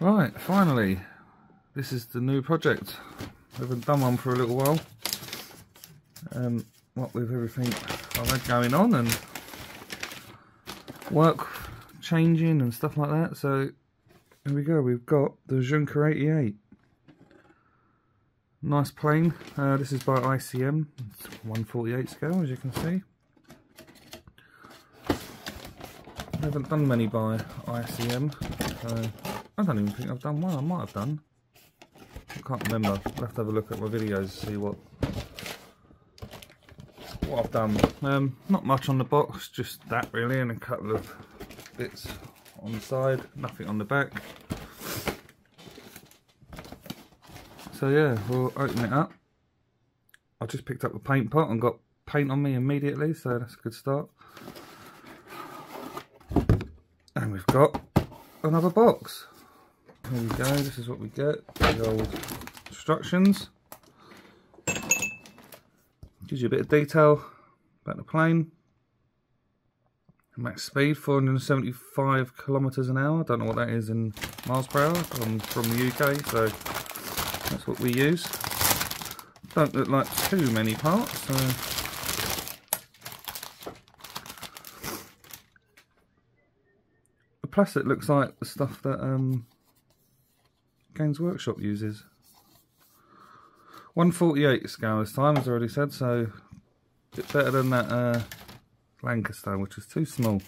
Right, finally, this is the new project. I haven't done one for a little while. What with everything I've had going on and work changing and stuff like that. So here we go, we've got the Junker 88. Nice plane. This is by ICM, it's 1/48 scale, as you can see. I haven't done many by ICM, so I don't even think I've done one. I might have done. I can't remember. I'll have to have a look at my videos to see what I've done. Not much on the box, just that really, and a couple of bits on the side. Nothing on the back. So yeah, we'll open it up. I just picked up a paint pot and got paint on me immediately, so that's a good start. And we've got another box. Here we go, this is what we get, the old instructions. Gives you a bit of detail about the plane. Max speed 475 kilometers an hour. Don't know what that is in miles per hour. I'm from the UK, so that's what we use. Don't look like too many parts. Plus it looks like the stuff that Games Workshop uses. 1/48 scale this time, as I already said, so a bit better than that Lancaster, which is too small.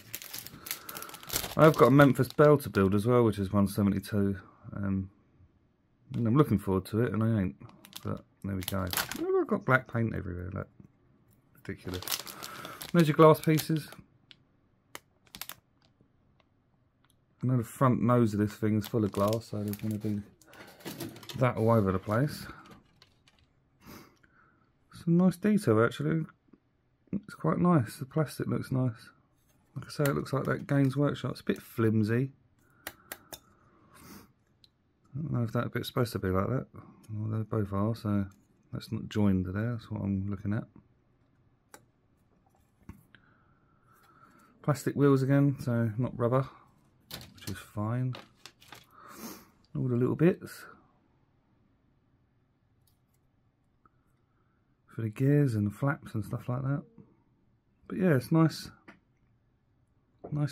I've got a Memphis Bell to build as well, which is 1/72, and I'm looking forward to it, and I ain't, but there we go. I've got black paint everywhere, look, ridiculous. There's your glass pieces. I know the front nose of this thing is full of glass, so there's going to be that all over the place. Some nice detail actually, it's quite nice, the plastic looks nice. Like I say, it looks like that Games Workshop, it's a bit flimsy. I don't know if that bit's supposed to be like that, well they both are, so that's not joined there, that's what I'm looking at. Plastic wheels again, so not rubber. Is fine. All the little bits for the gears and the flaps and stuff like that. But yeah, it's nice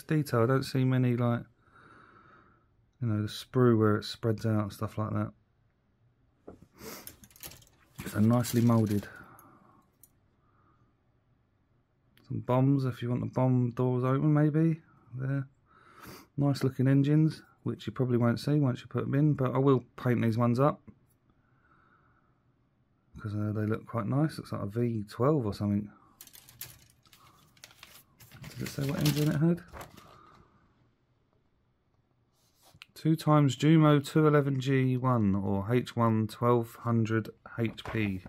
detail. I don't see many, like, you know, the sprue where it spreads out and stuff like that. So nicely moulded. Some bombs if you want the bomb doors open, maybe there. Nice looking engines, which you probably won't see once you put them in, but I will paint these ones up because they look quite nice. Looks like a V12 or something. Did it say what engine it had? 2x Jumo 211 G1 or H1 1200 HP.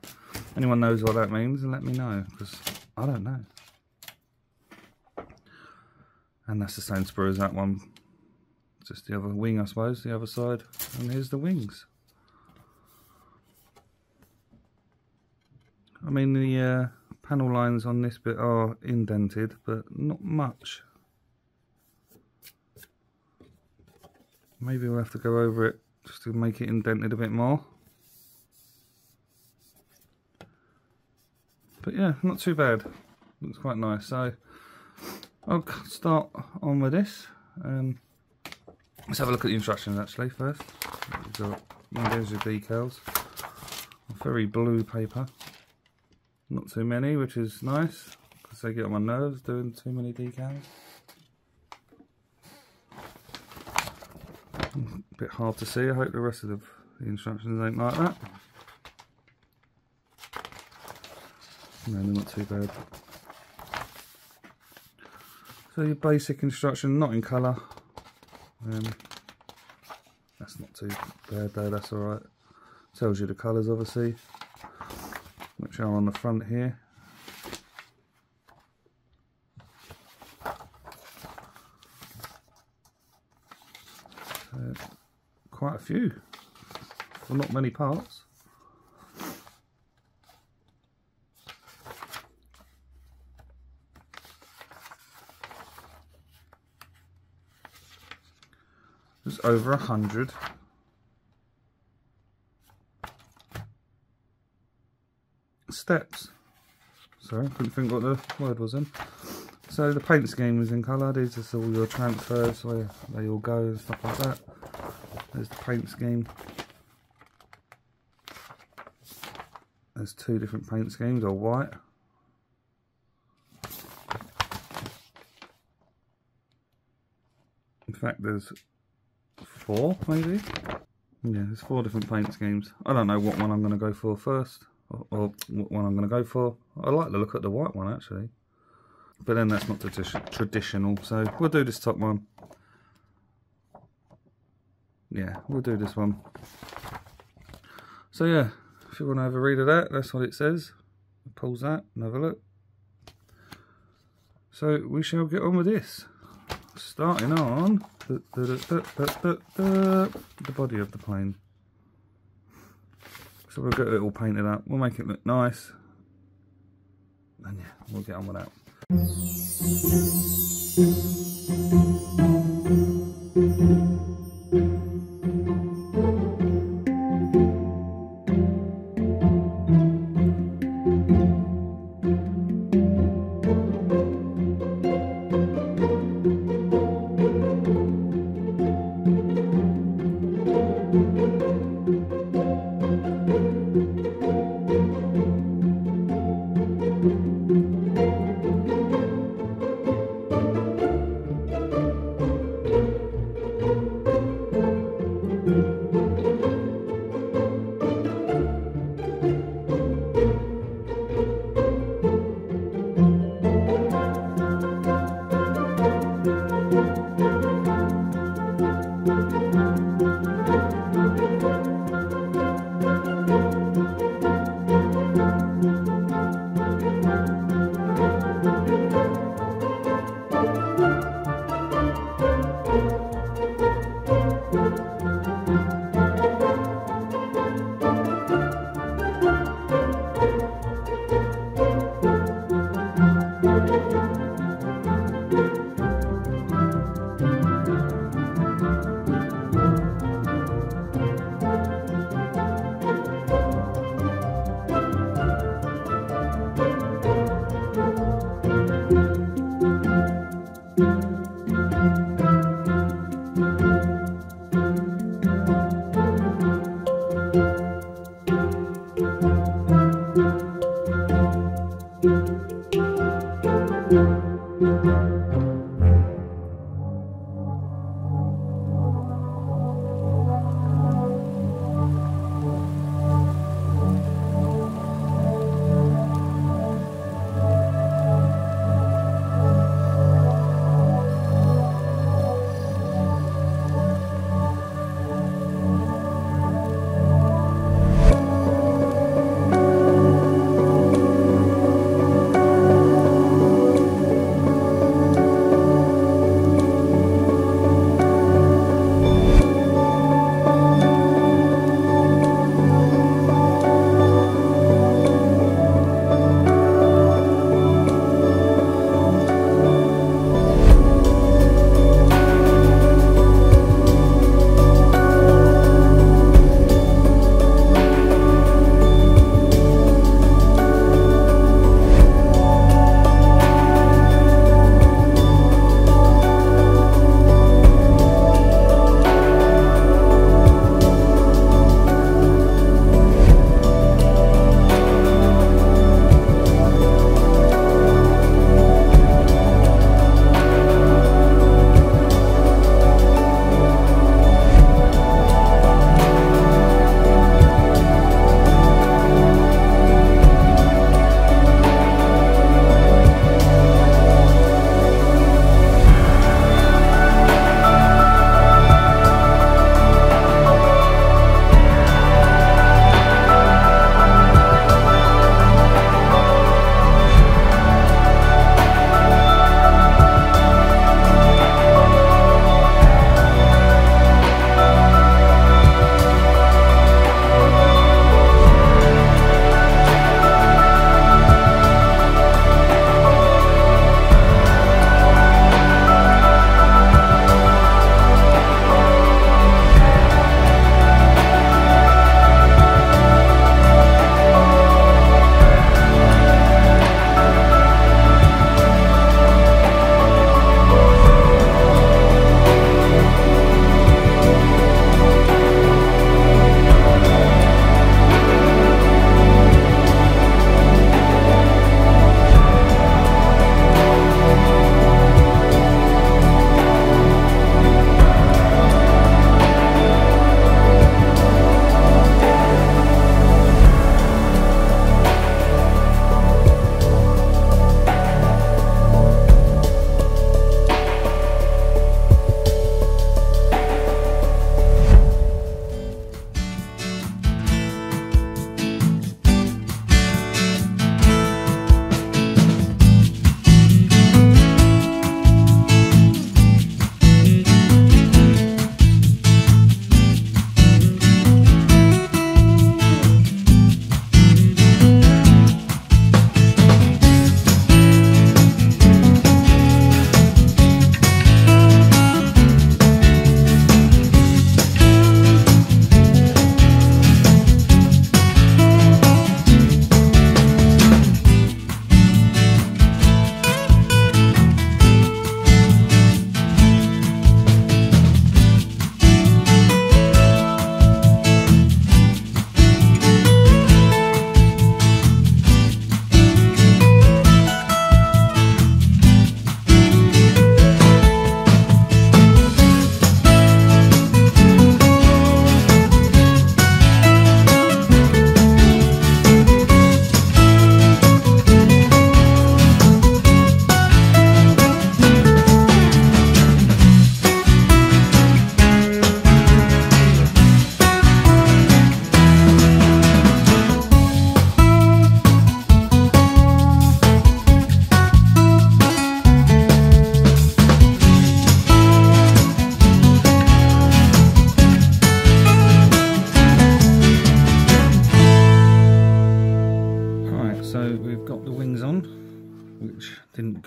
Anyone knows what that means, let me know because I don't know. And that's the same sprue as that one. Just the other wing, I suppose, the other side. And here's the wings. I mean, the panel lines on this bit are indented, but not much. Maybe we'll have to go over it just to make it indented a bit more. But yeah, not too bad. Looks quite nice. So I'll start on with this. Let's have a look at the instructions actually first. There's your decals. Very blue paper. Not too many, which is nice because they get on my nerves doing too many decals. A bit hard to see. I hope the rest of the instructions ain't like that. No, they're not too bad. So your basic instruction, not in colour. That's not too bad though, that's alright. Tells you the colours obviously, which are on the front here. So, quite a few, well, not many parts. Over 100 steps. Sorry, I couldn't think what the word was then. So the paint scheme is in colour. These are all your transfers, where they all go and stuff like that. There's the paint scheme. There's two different paint schemes, all white. In fact, there's four, maybe? Yeah, there's four different paint schemes. I don't know what one I'm going to go for first, or what one I'm going to go for. I like the look at the white one, actually. But then that's not traditional, so we'll do this top one. Yeah, we'll do this one. So yeah, if you want to have a read of that, that's what it says. Pause that and have a look. So we shall get on with this. Starting on the body of the plane. So we'll get it all painted up, we'll make it look nice. And yeah, we'll get on with that.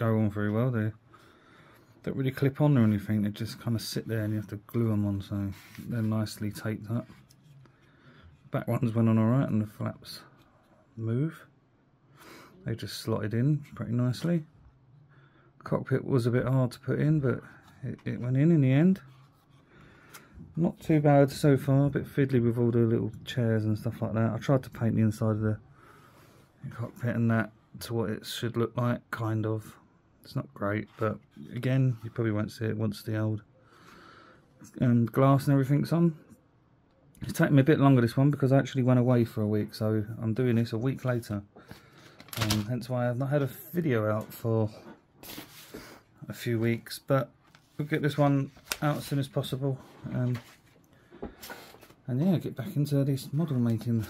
go on very well. They don't really clip on or anything, they just kind of sit there and you have to glue them on, so they're nicely taped up. Back ones went on alright and the flaps move. They just slotted in pretty nicely. Cockpit was a bit hard to put in, but it went in the end. Not too bad so far, a bit fiddly with all the little chairs and stuff like that. I tried to paint the inside of the cockpit and that to what it should look like, kind of. It's not great, but again, you probably won't see it once the old glass and everything's on. It's taken me a bit longer this one because I actually went away for a week, so I'm doing this a week later. Hence why I've not had a video out for a few weeks, but we'll get this one out as soon as possible, and yeah, get back into this model making.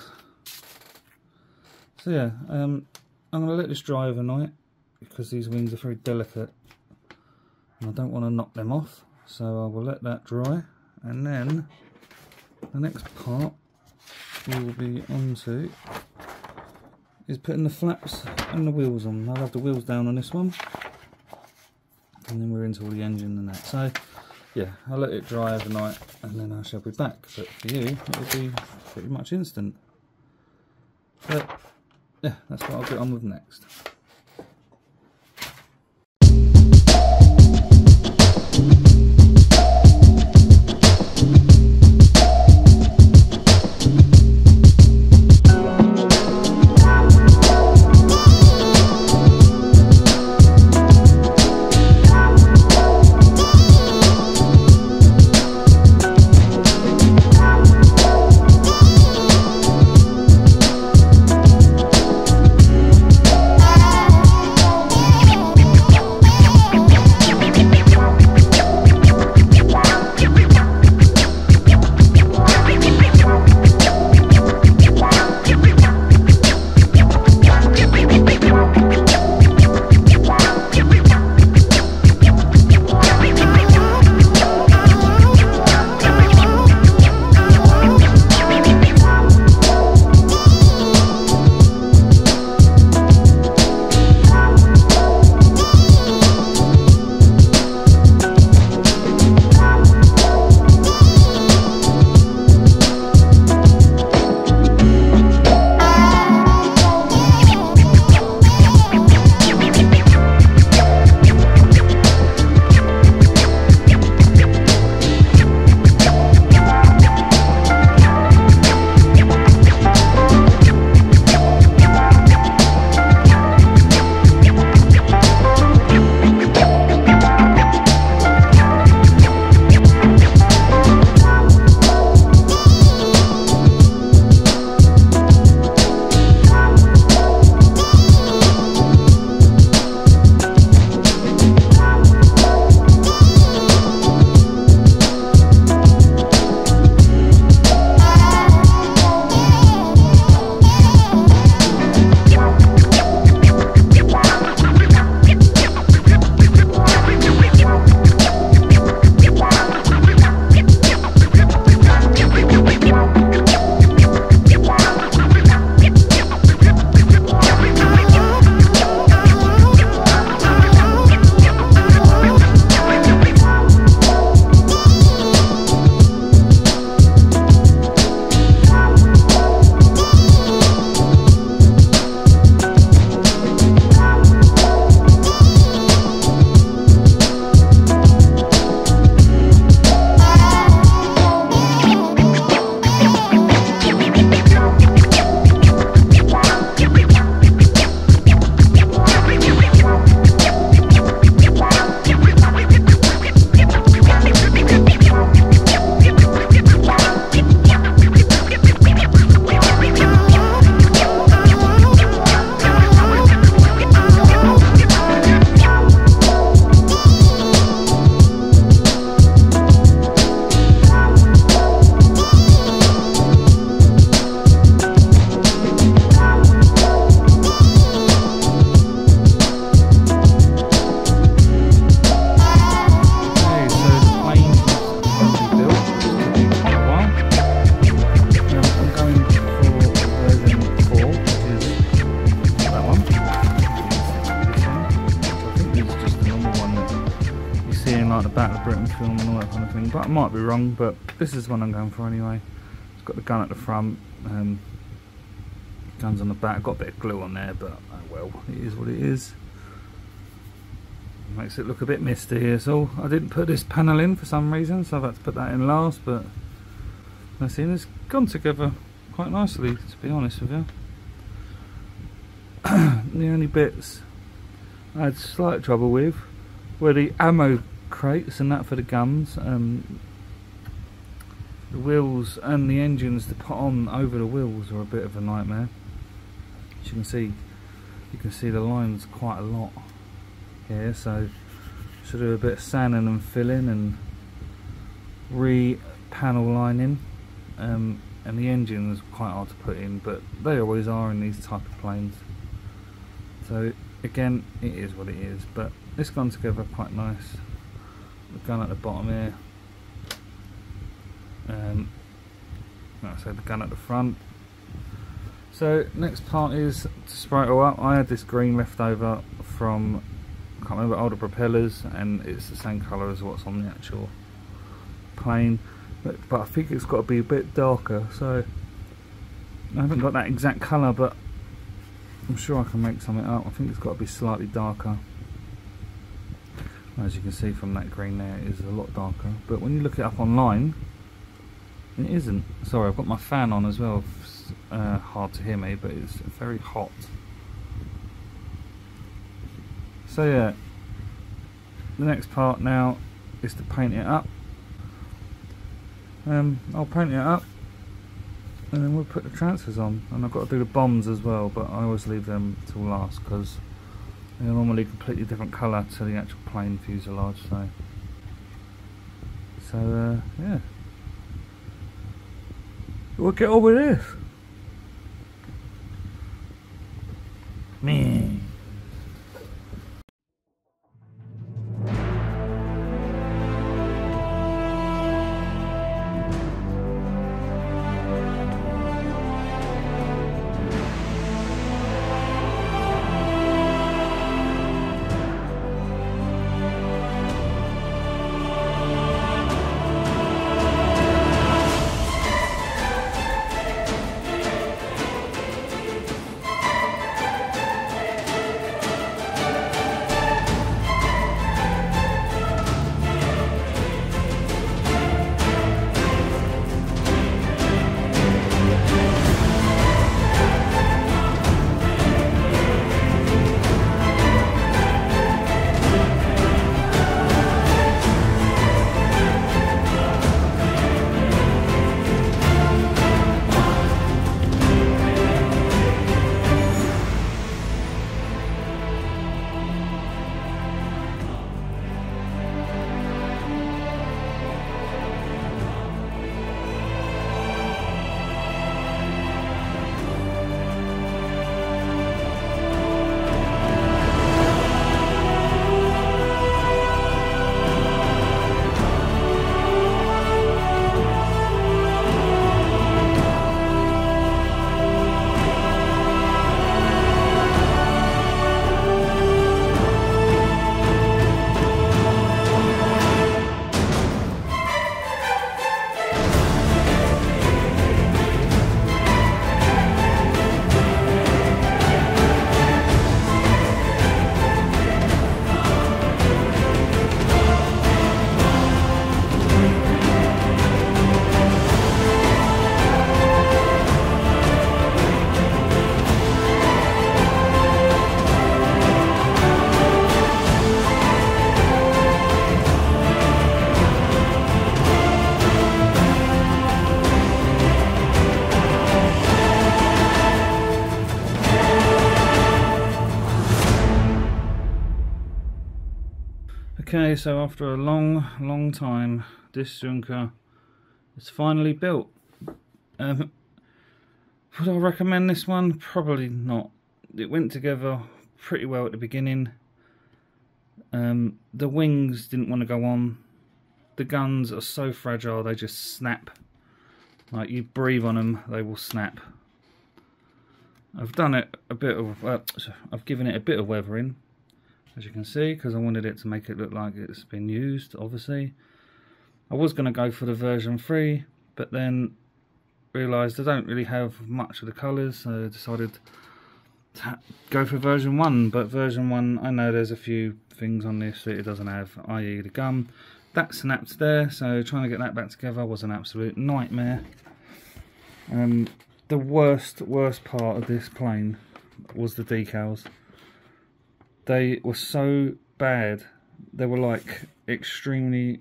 So yeah, I'm going to let this dry overnight because these wings are very delicate and I don't want to knock them off, so I will let that dry, and then the next part we will be on to is putting the flaps and the wheels on. I'll have the wheels down on this one and then we're into all the engine and that. So yeah, I'll let it dry overnight and then I shall be back, but for you it will be pretty much instant. But yeah, that's what I'll get on with next. seeing like the Battle of Britain film and all that kind of thing, but I might be wrong, but this is the one I'm going for anyway. It's got the gun at the front, guns on the back, got a bit of glue on there, but oh well, it is what it is. Makes it look a bit misty here, so I didn't put this panel in for some reason, so I've had to put that in last, but I see it's gone together quite nicely, to be honest with you. The only bits I had slight trouble with were the ammo crates and that for the guns, the wheels and the engines to put on over the wheels were a bit of a nightmare. As you can see the lines quite a lot here, so should do a bit of sanding and filling and re-panel lining. And the engines were quite hard to put in, but they always are in these type of planes. So again, it is what it is, but it's gone together quite nice. The gun at the bottom here. Like I said, the gun at the front. So next part is to spray it all up. I had this green left over from, I can't remember, older propellers, and it's the same colour as what's on the actual plane, but I think it's got to be a bit darker, so I haven't got that exact colour, but I'm sure I can make something up. I think it's got to be slightly darker. As you can see from that green there, it is a lot darker, but when you look it up online, it isn't. Sorry, I've got my fan on as well. It's hard to hear me, but it's very hot. So yeah, the next part now is to paint it up. I'll paint it up and then we'll put the transfers on, and I've got to do the bombs as well, but I always leave them till last because they're normally completely different colour to the actual plain fuselage, so yeah, we'll get on with this. Man. Okay, so after a long time, this Junker is finally built. Would I recommend this one? Probably not. It went together pretty well at the beginning. The wings didn't want to go on. The guns are so fragile, they just snap. Like, you breathe on them, they will snap. I've given it a bit of weathering. as you can see, because I wanted it to make it look like it's been used, obviously. I was going to go for the version 3, but then realised I don't really have much of the colours, so I decided to go for version 1. But version 1, I know there's a few things on this that it doesn't have, i.e. the gum. That snapped there, so trying to get that back together was an absolute nightmare. The worst part of this plane was the decals. They were so bad. They were like extremely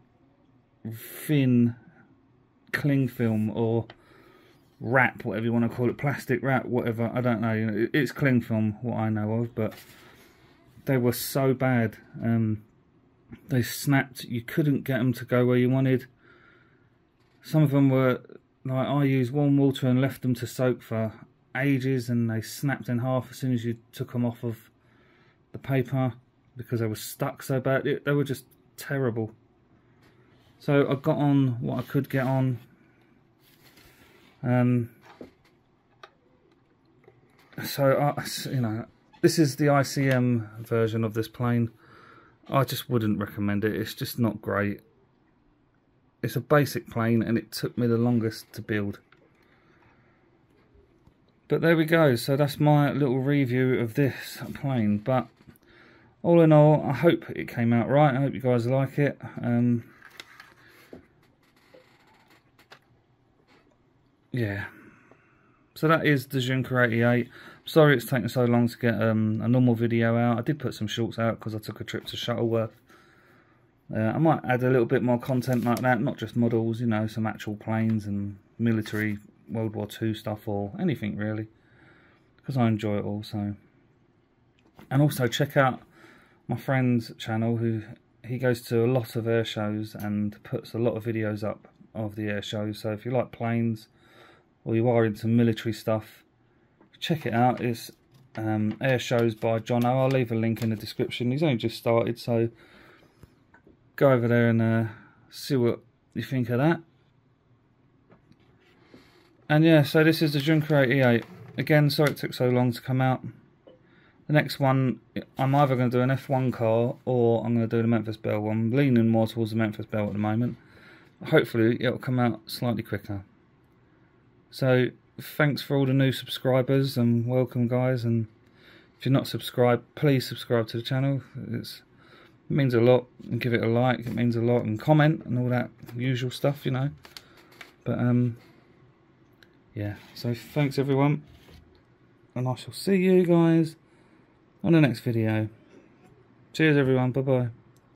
thin cling film or wrap, whatever you want to call it, plastic wrap, whatever, I don't know. You know, it's cling film, what I know of, but they were so bad. They snapped. You couldn't get them to go where you wanted. Some of them were like, I used warm water and left them to soak for ages, and they snapped in half as soon as you took them off of the paper because they were stuck so bad. They were just terrible. So I got on what I could get on. You know, this is the ICM version of this plane. I just wouldn't recommend it. It's just not great. It's a basic plane, and it took me the longest to build. But there we go. So that's my little review of this plane. But all in all, I hope it came out right. I hope you guys like it. Yeah. So that is the Junker 88. Sorry it's taken so long to get a normal video out. I did put some shorts out because I took a trip to Shuttleworth. I might add a little bit more content like that, not just models, you know, some actual planes and military World War II stuff or anything really, because I enjoy it all. So, and also check out my friend's channel, who he goes to a lot of air shows and puts a lot of videos up of the air shows. So if you like planes or you are into military stuff, check it out. It's Air Shows by Jono. I'll leave a link in the description. He's only just started, so go over there and see what you think of that. And yeah, so this is the Junker 88. Again, sorry it took so long to come out. The next one, I'm either going to do an F1 car or I'm going to do the Memphis Bell one. I'm leaning more towards the Memphis Bell at the moment. Hopefully it'll come out slightly quicker. So thanks for all the new subscribers and welcome, guys. And if you're not subscribed, please subscribe to the channel. It means a lot. And give it a like, it means a lot, and comment and all that usual stuff, you know. But yeah, so thanks everyone, and I shall see you guys on the next video. Cheers everyone, bye bye.